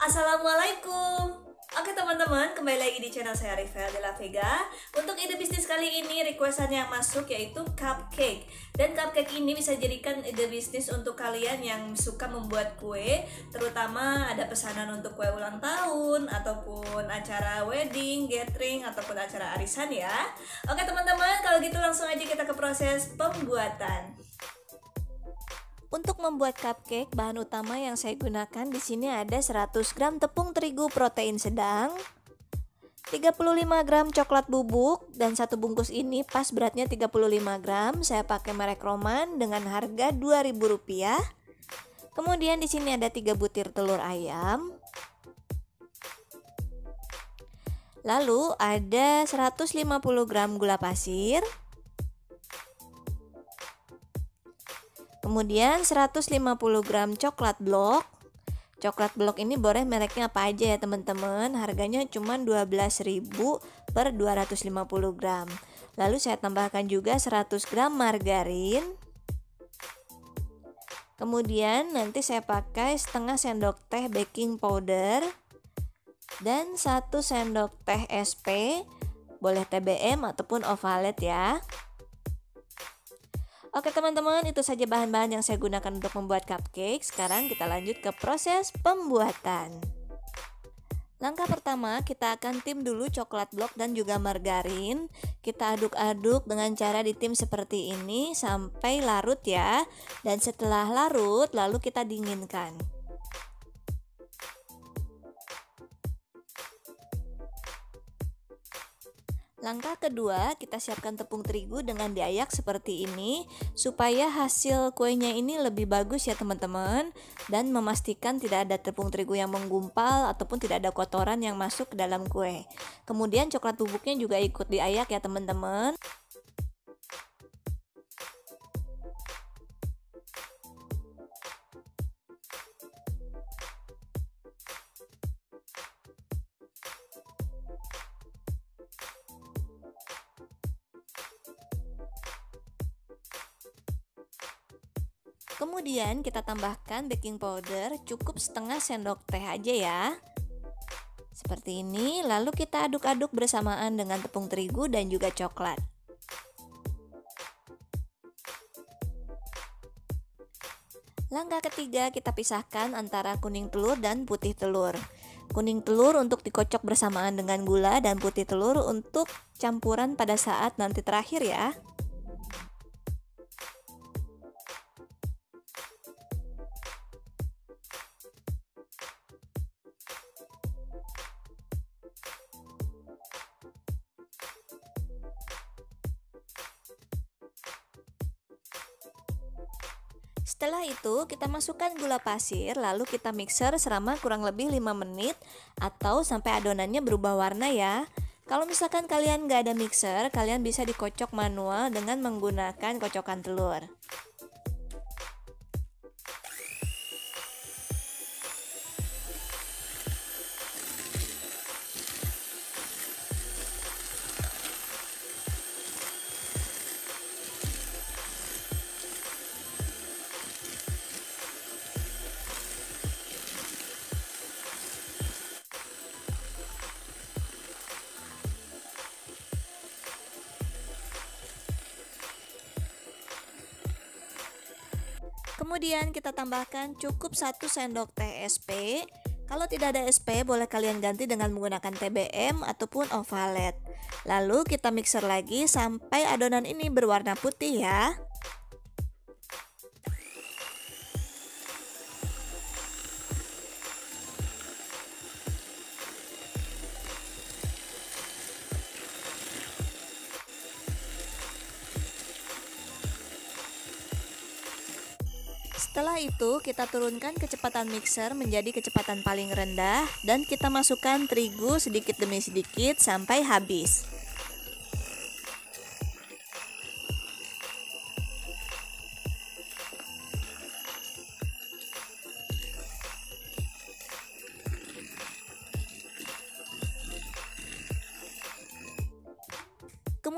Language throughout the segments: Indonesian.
Assalamualaikum. Oke teman-teman, kembali lagi di channel saya Rivel de la Vega. Untuk ide bisnis kali ini requestan yang masuk yaitu cupcake. Dan cupcake ini bisa jadikan ide bisnis untuk kalian yang suka membuat kue, terutama ada pesanan untuk kue ulang tahun ataupun acara wedding, gathering ataupun acara arisan ya. Oke teman-teman, kalau gitu langsung aja kita ke proses pembuatan. Untuk membuat cupcake, bahan utama yang saya gunakan di sini ada 100 gram tepung terigu protein sedang, 35 gram coklat bubuk, dan satu bungkus ini pas beratnya 35 gram. Saya pakai merek Roman dengan harga Rp2.000. Kemudian di sini ada 3 butir telur ayam. Lalu ada 150 gram gula pasir. Kemudian 150 gram coklat blok. Coklat blok ini boleh mereknya apa aja ya teman-teman. Harganya cuma Rp12.000 per 250 gram. Lalu saya tambahkan juga 100 gram margarin. Kemudian nanti saya pakai setengah sendok teh baking powder dan 1 sendok teh SP, boleh TBM ataupun ovalet ya. Oke teman-teman, itu saja bahan-bahan yang saya gunakan untuk membuat cupcake. Sekarang kita lanjut ke proses pembuatan. Langkah pertama, kita akan tim dulu coklat blok dan juga margarin. Kita aduk-aduk dengan cara ditim seperti ini sampai larut ya. Dan setelah larut, lalu kita dinginkan. Langkah kedua, kita siapkan tepung terigu dengan diayak seperti ini supaya hasil kuenya ini lebih bagus ya teman-teman, dan memastikan tidak ada tepung terigu yang menggumpal ataupun tidak ada kotoran yang masuk ke dalam kue. Kemudian coklat bubuknya juga ikut diayak ya teman-teman. Kemudian kita tambahkan baking powder, cukup setengah sendok teh aja ya. Seperti ini, lalu kita aduk-aduk bersamaan dengan tepung terigu dan juga coklat. Langkah ketiga, kita pisahkan antara kuning telur dan putih telur. Kuning telur untuk dikocok bersamaan dengan gula dan putih telur untuk campuran pada saat nanti terakhir ya. Setelah itu kita masukkan gula pasir, lalu kita mixer selama kurang lebih 5 menit atau sampai adonannya berubah warna ya. Kalau misalkan kalian nggak ada mixer, kalian bisa dikocok manual dengan menggunakan kocokan telur. Kemudian kita tambahkan cukup 1 sendok teh SP. Kalau tidak ada SP, boleh kalian ganti dengan menggunakan TBM ataupun ovalet. Lalu kita mixer lagi sampai adonan ini berwarna putih ya. Setelah itu kita turunkan kecepatan mixer menjadi kecepatan paling rendah dan kita masukkan terigu sedikit demi sedikit sampai habis.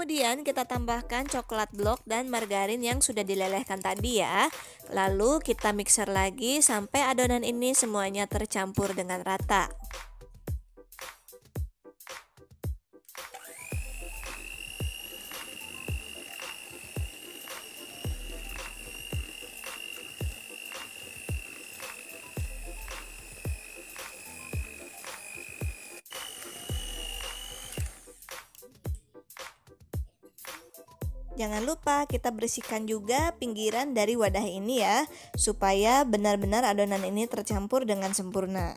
Kemudian kita tambahkan coklat blok dan margarin yang sudah dilelehkan tadi ya. Lalu kita mixer lagi sampai adonan ini semuanya tercampur dengan rata. Jangan lupa kita bersihkan juga pinggiran dari wadah ini ya, supaya benar-benar adonan ini tercampur dengan sempurna.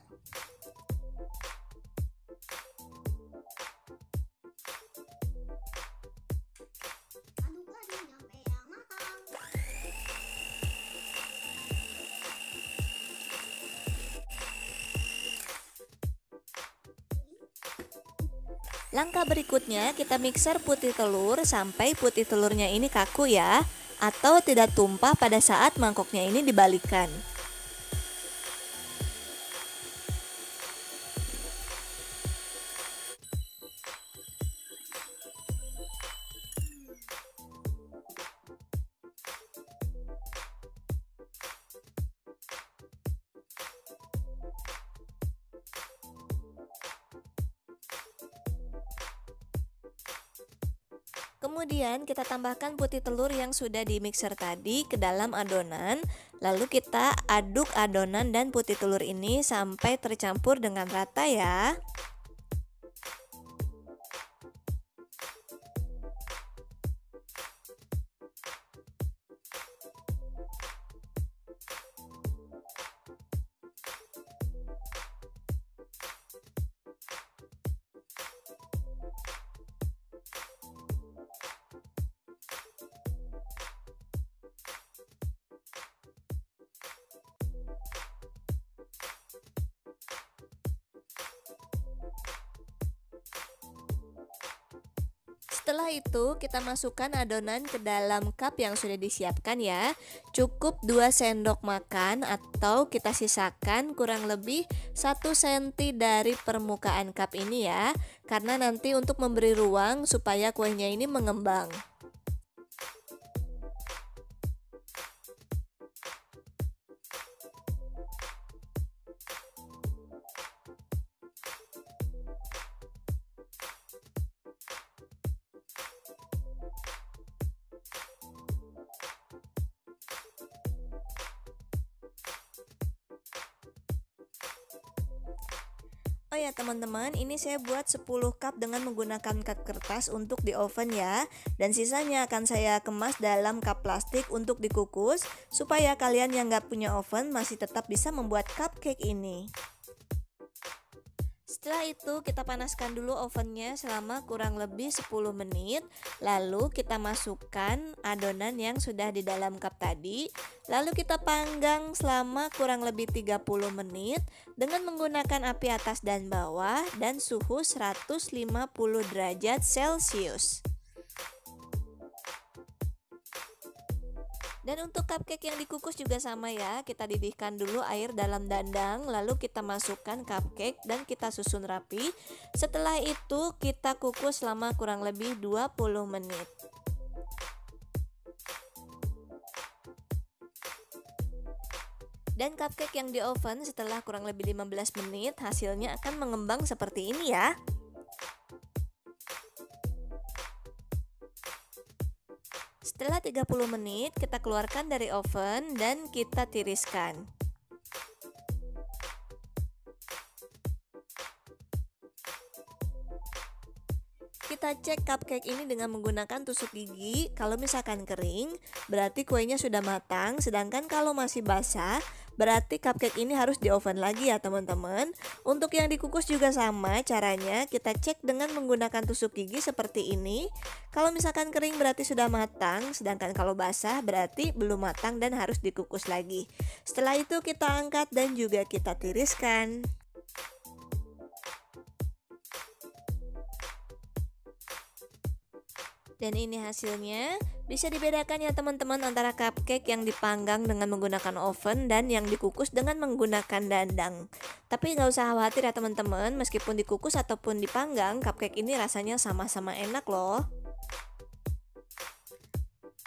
Langkah berikutnya kita mixer putih telur sampai putih telurnya ini kaku ya, atau tidak tumpah pada saat mangkoknya ini dibalikkan. Kemudian kita tambahkan putih telur yang sudah di mixer tadi ke dalam adonan. Lalu kita aduk adonan dan putih telur ini sampai tercampur dengan rata ya. Setelah itu kita masukkan adonan ke dalam cup yang sudah disiapkan ya. Cukup 2 sendok makan atau kita sisakan kurang lebih 1 cm dari permukaan cup ini ya. Karena nanti untuk memberi ruang supaya kuenya ini mengembang. Oh ya teman-teman, ini saya buat 10 cup dengan menggunakan cut kertas untuk di oven ya. Dan sisanya akan saya kemas dalam cup plastik untuk dikukus, supaya kalian yang nggak punya oven masih tetap bisa membuat cupcake ini. Setelah itu kita panaskan dulu ovennya selama kurang lebih 10 menit. Lalu kita masukkan adonan yang sudah di dalam cup tadi. Lalu kita panggang selama kurang lebih 30 menit dengan menggunakan api atas dan bawah dan suhu 150 derajat Celcius. Dan untuk cupcake yang dikukus juga sama ya, kita didihkan dulu air dalam dandang, lalu kita masukkan cupcake dan kita susun rapi. Setelah itu kita kukus selama kurang lebih 20 menit. Dan cupcake yang di oven setelah kurang lebih 15 menit hasilnya akan mengembang seperti ini ya. Setelah 30 menit kita keluarkan dari oven dan kita tiriskan. Kita cek cupcake ini dengan menggunakan tusuk gigi. Kalau misalkan kering berarti kuenya sudah matang, sedangkan kalau masih basah berarti cupcake ini harus di oven lagi ya teman-teman. Untuk yang dikukus juga sama caranya, kita cek dengan menggunakan tusuk gigi seperti ini. Kalau misalkan kering berarti sudah matang, sedangkan kalau basah berarti belum matang dan harus dikukus lagi. Setelah itu kita angkat dan juga kita tiriskan. Dan ini hasilnya, bisa dibedakan ya teman-teman antara cupcake yang dipanggang dengan menggunakan oven dan yang dikukus dengan menggunakan dandang. Tapi nggak usah khawatir ya teman-teman, meskipun dikukus ataupun dipanggang, cupcake ini rasanya sama-sama enak loh.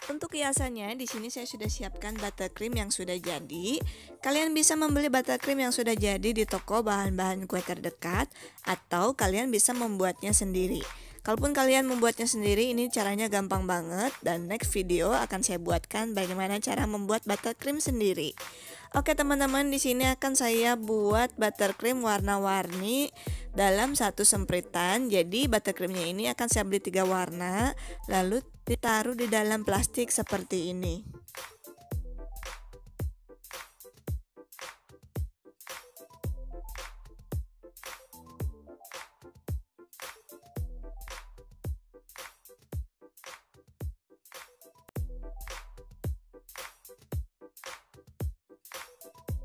Untuk hiasannya, di sini saya sudah siapkan buttercream yang sudah jadi. Kalian bisa membeli buttercream yang sudah jadi di toko bahan-bahan kue terdekat, atau kalian bisa membuatnya sendiri. Kalaupun kalian membuatnya sendiri, ini caranya gampang banget, dan next video akan saya buatkan bagaimana cara membuat buttercream sendiri. Oke teman-teman, di sini akan saya buat buttercream warna-warni dalam satu sempritan. Jadi buttercreamnya ini akan saya beli 3 warna, lalu ditaruh di dalam plastik seperti ini.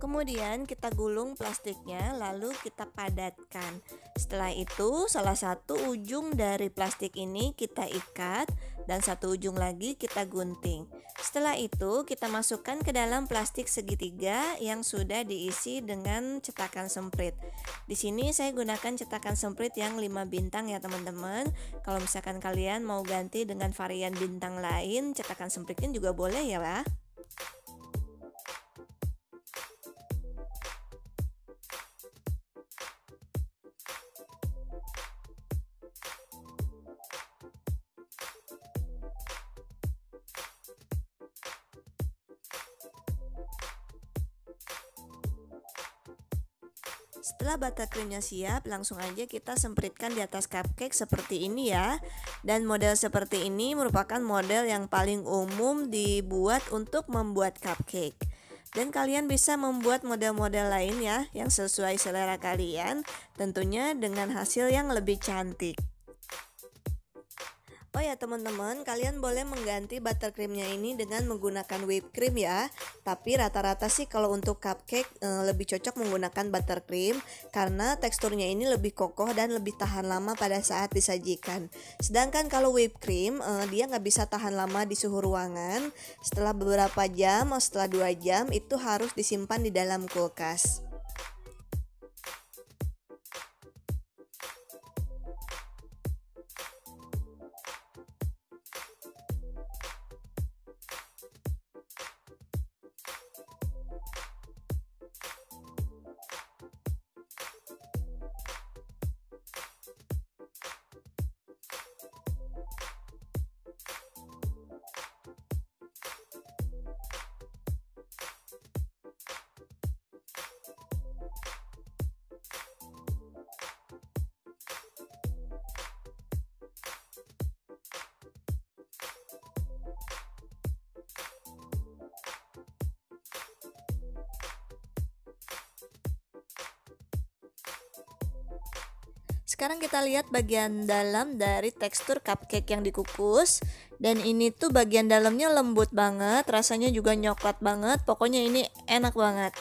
Kemudian kita gulung plastiknya, lalu kita padatkan. Setelah itu salah satu ujung dari plastik ini kita ikat dan satu ujung lagi kita gunting. Setelah itu kita masukkan ke dalam plastik segitiga yang sudah diisi dengan cetakan semprit. Di sini saya gunakan cetakan semprit yang 5 bintang ya teman-teman. Kalau misalkan kalian mau ganti dengan varian bintang lain, cetakan sempritnya juga boleh ya lah. Setelah buttercreamnya siap, langsung aja kita sempritkan di atas cupcake seperti ini ya. Dan model seperti ini merupakan model yang paling umum dibuat untuk membuat cupcake. Dan kalian bisa membuat model-model lain ya, yang sesuai selera kalian, tentunya dengan hasil yang lebih cantik. Oh ya teman-teman, kalian boleh mengganti buttercreamnya ini dengan menggunakan whipped cream ya. Tapi rata-rata sih kalau untuk cupcake lebih cocok menggunakan buttercream, karena teksturnya ini lebih kokoh dan lebih tahan lama pada saat disajikan. Sedangkan kalau whipped cream dia nggak bisa tahan lama di suhu ruangan. Setelah beberapa jam, setelah 2 jam itu harus disimpan di dalam kulkas. Sekarang kita lihat bagian dalam dari tekstur cupcake yang dikukus. Dan ini tuh bagian dalamnya lembut banget, rasanya juga nyoklat banget, pokoknya ini enak banget.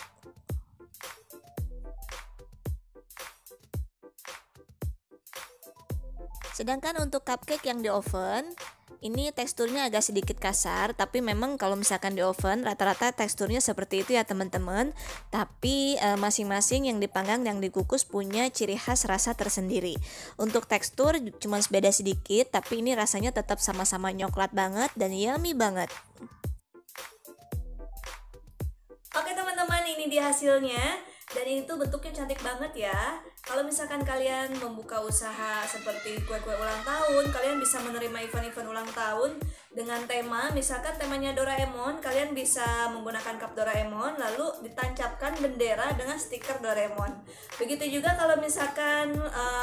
Sedangkan untuk cupcake yang di oven, ini teksturnya agak sedikit kasar, tapi memang kalau misalkan di oven rata-rata teksturnya seperti itu ya teman-teman. Tapi masing-masing yang dipanggang dan dikukus punya ciri khas rasa tersendiri. Untuk tekstur cuma beda sedikit, tapi ini rasanya tetap sama-sama nyoklat banget dan yummy banget. Oke teman-teman, ini dia hasilnya. Dan ini tuh bentuknya cantik banget ya. Kalau misalkan kalian membuka usaha seperti kue-kue ulang tahun, kalian bisa menerima event-event ulang tahun dengan tema, misalkan temanya Doraemon, kalian bisa menggunakan cup Doraemon lalu ditancapkan bendera dengan stiker Doraemon. Begitu juga kalau misalkan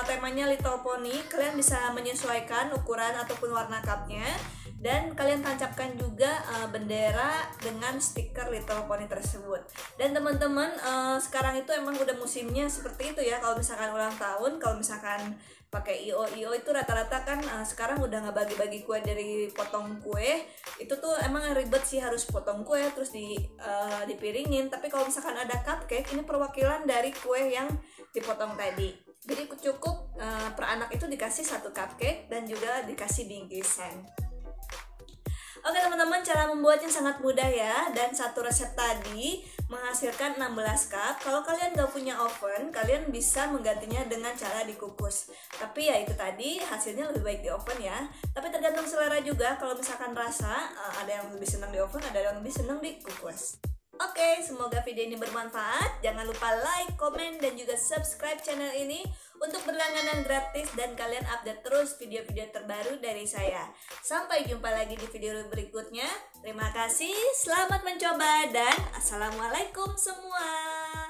temanya Little Pony, kalian bisa menyesuaikan ukuran ataupun warna cupnya, dan kalian tancapkan juga bendera dengan stiker Little Pony tersebut. Dan teman-teman, sekarang itu emang udah musimnya seperti itu ya. Kalau misalkan ulang tahun, kalau misalkan pakai IO itu rata-rata kan sekarang udah nggak bagi-bagi kue dari potong kue. Itu tuh emang ribet sih, harus potong kue terus dipiringin. Tapi kalau misalkan ada cupcake, ini perwakilan dari kue yang dipotong tadi. Jadi cukup per anak itu dikasih 1 cupcake dan juga dikasih bingkisan. Oke teman-teman, cara membuatnya sangat mudah ya. Dan satu resep tadi menghasilkan 16 cup. Kalau kalian gak punya oven, kalian bisa menggantinya dengan cara dikukus. Tapi ya itu tadi, hasilnya lebih baik di oven ya. Tapi tergantung selera juga, kalau misalkan rasa, ada yang lebih senang di oven, ada yang lebih senang dikukus. Oke, semoga video ini bermanfaat. Jangan lupa like, komen, dan juga subscribe channel ini untuk berlangganan gratis dan kalian update terus video-video terbaru dari saya. Sampai jumpa lagi di video berikutnya. Terima kasih, selamat mencoba, dan assalamualaikum semua.